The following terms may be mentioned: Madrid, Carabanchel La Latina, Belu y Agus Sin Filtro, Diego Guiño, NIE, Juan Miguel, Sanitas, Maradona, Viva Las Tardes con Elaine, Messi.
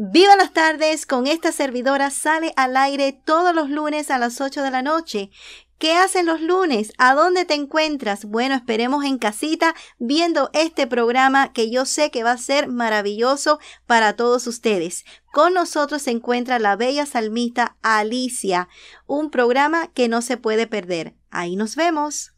Viva las tardes con esta servidora sale al aire todos los lunes a las 8 de la noche. ¿Qué hacen los lunes? ¿A dónde te encuentras? Bueno, esperemos en casita viendo este programa que yo sé que va a ser maravilloso para todos ustedes. Con nosotros se encuentra la bella salmista Alicia, un programa que no se puede perder. Ahí nos vemos.